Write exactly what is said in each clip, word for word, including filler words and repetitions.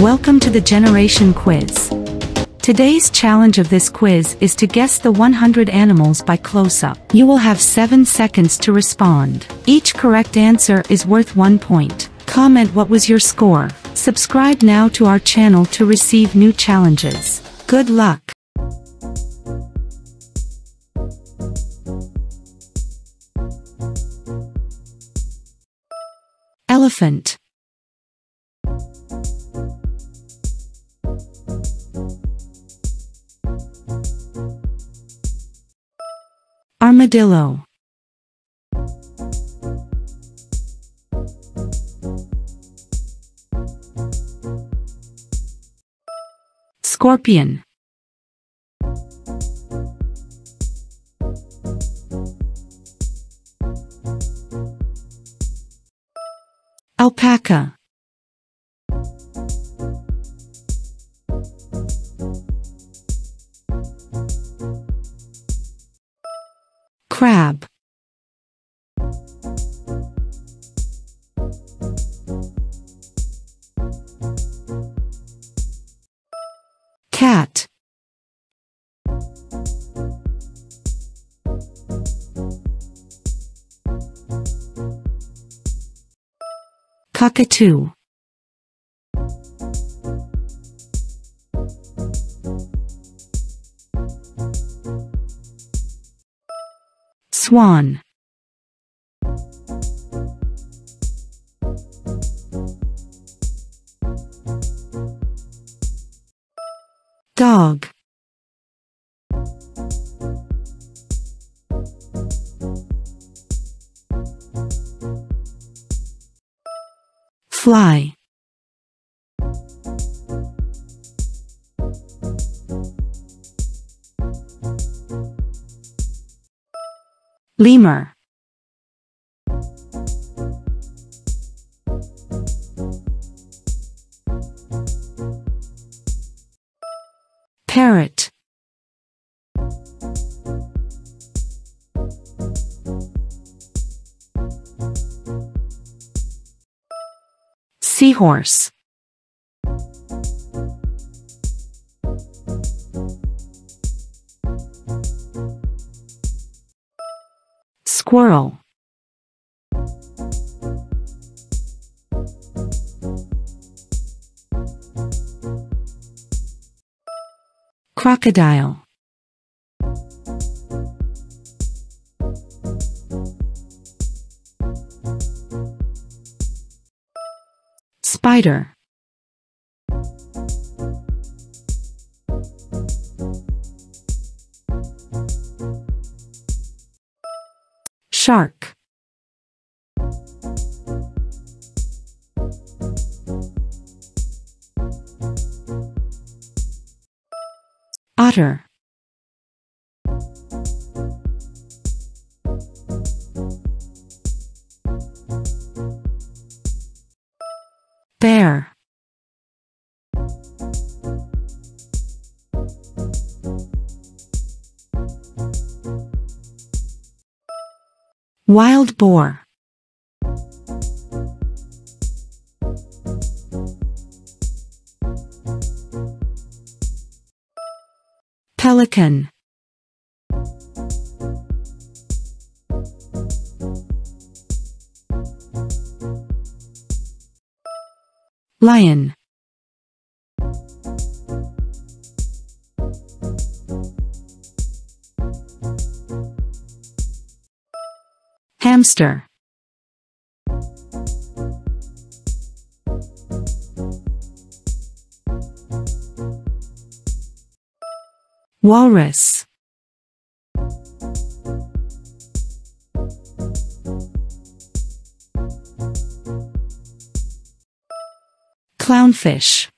Welcome to the Generation Quiz. Today's challenge of this quiz is to guess the one hundred animals by close-up. You will have seven seconds to respond. Each correct answer is worth one point. Comment what was your score. Subscribe now to our channel to receive new challenges. Good luck! Elephant. Armadillo. Scorpion. Alpaca. Crab. Cat. Cockatoo. Swan. Dog. Fly. Lemur. Parrot. Seahorse. Squirrel. Crocodile. Spider. Shark. Otter. Bear. Wild boar. Pelican. Lion. Hamster. Walrus. Clownfish.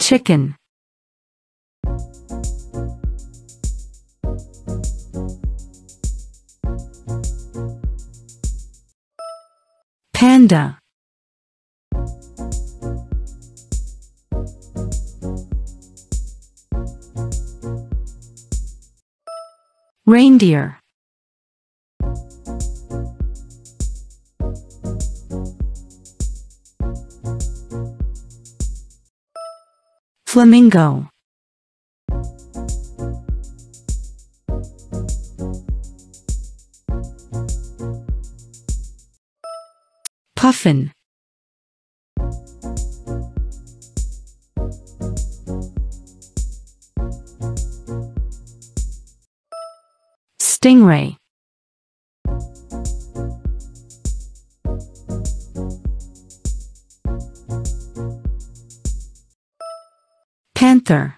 Chicken. Panda. Reindeer. Flamingo. Puffin. Stingray. Panther.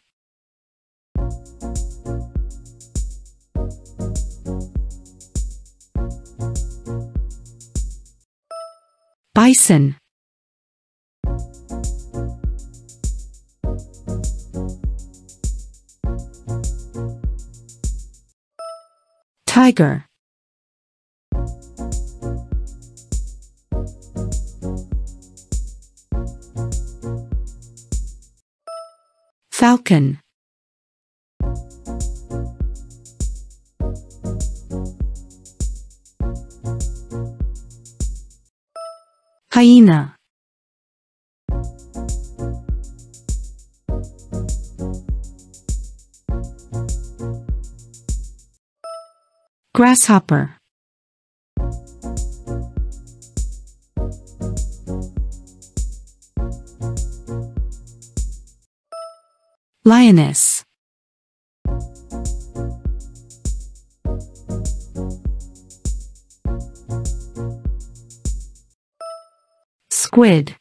Bison. Tiger. Falcon. Hyena. Grasshopper. Lioness. Squid.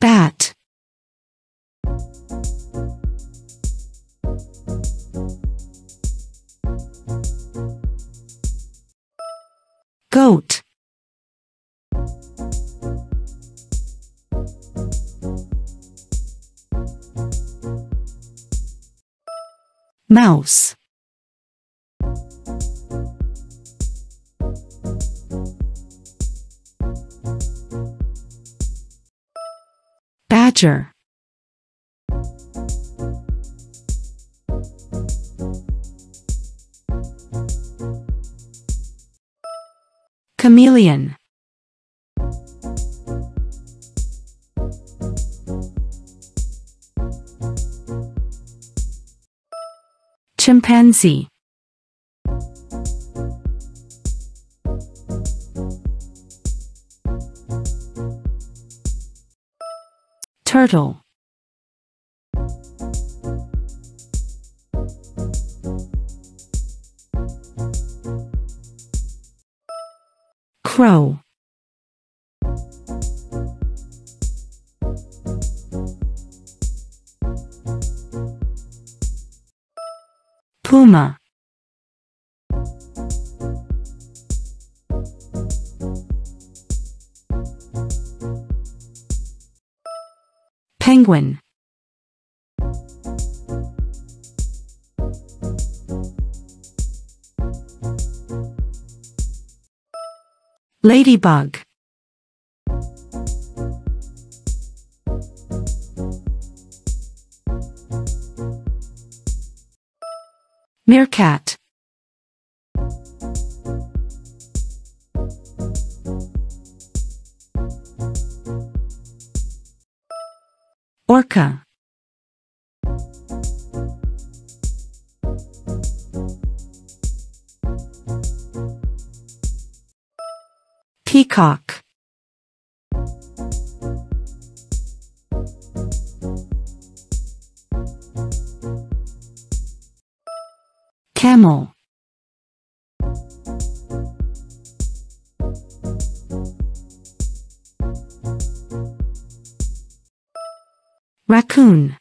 Bat. Goat. Mouse. Badger. Chameleon. Chimpanzee. Turtle. Crow. Puma. Penguin. Ladybug. Meerkat. Orca. Peacock. Camel. Raccoon.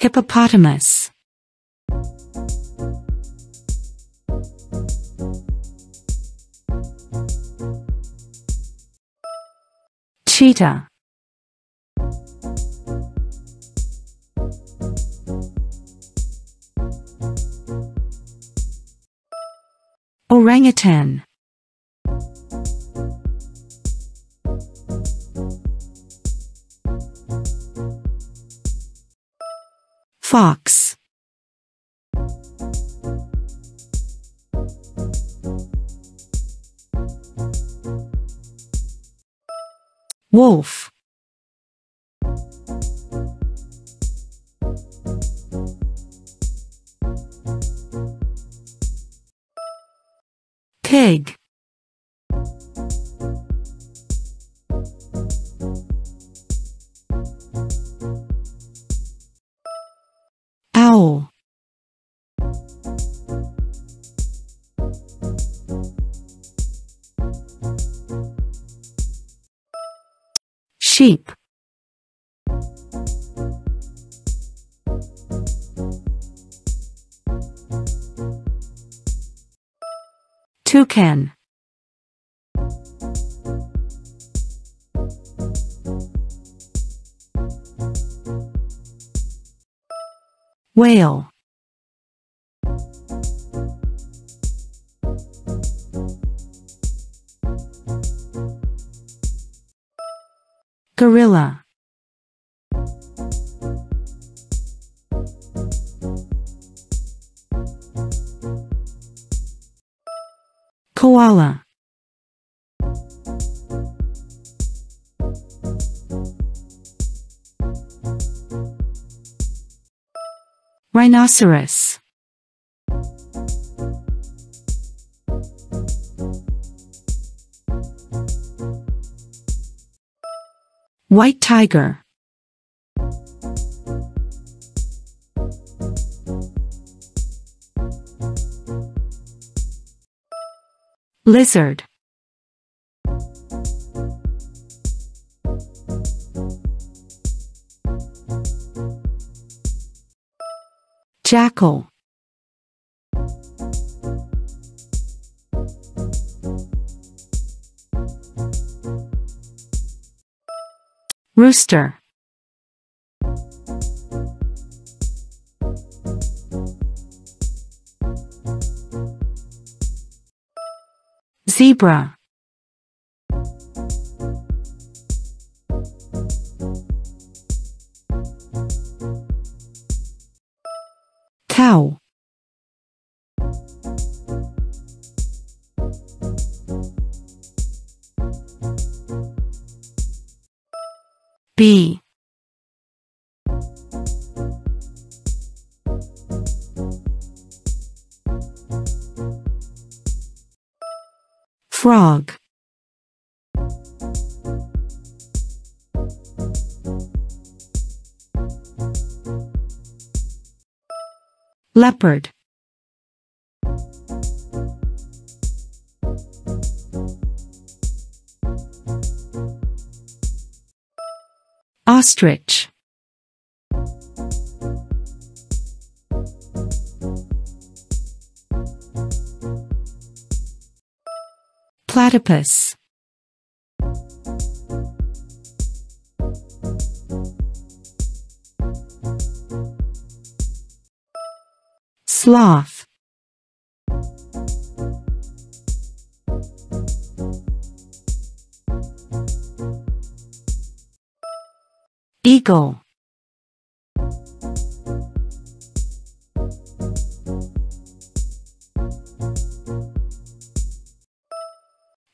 Hippopotamus. Cheetah. Orangutan. fox. Wolf. Pig. Owl. Sheep. Toucan. Whale. Gorilla. Koala. Rhinoceros. White tiger. Lizard. Jackal. Rooster. Zebra. Cow. Bee. Frog. Leopard. Ostrich. Platypus. Sloth. Eagle.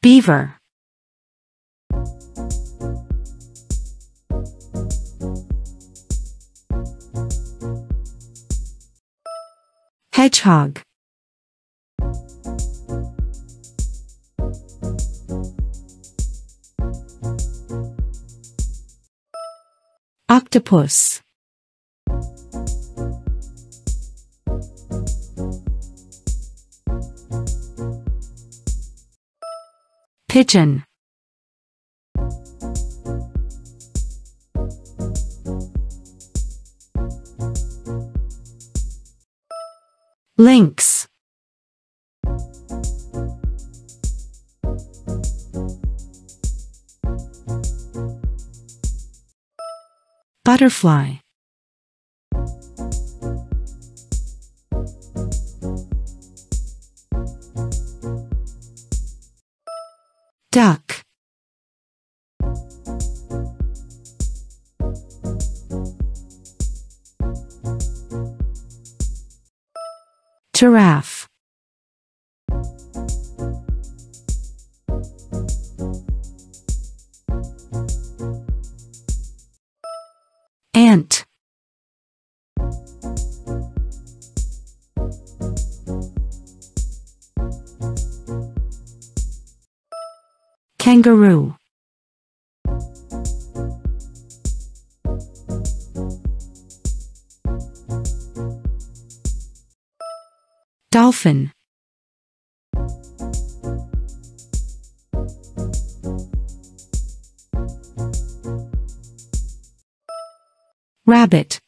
Beaver. Hedgehog. Octopus. Pigeon. Lynx. Butterfly. Duck. Giraffe. Ant. Kangaroo. Dolphin. Rabbit.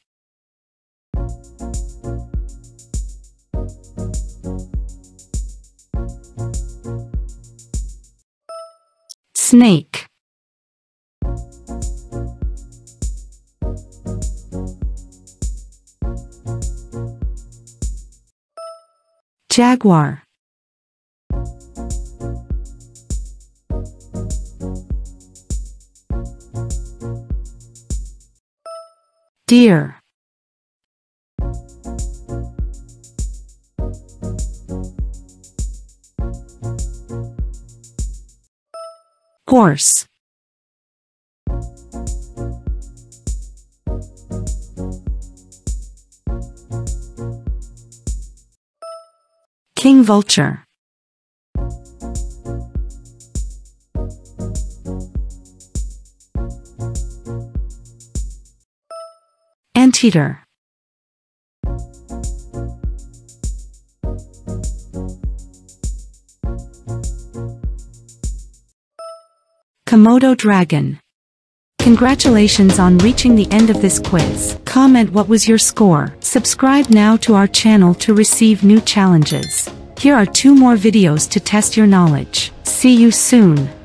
Snake. Jaguar. Deer. Horse. King vulture. Anteater. Komodo dragon. Congratulations on reaching the end of this quiz. Comment what was your score. Subscribe now to our channel to receive new challenges. Here are two more videos to test your knowledge. See you soon.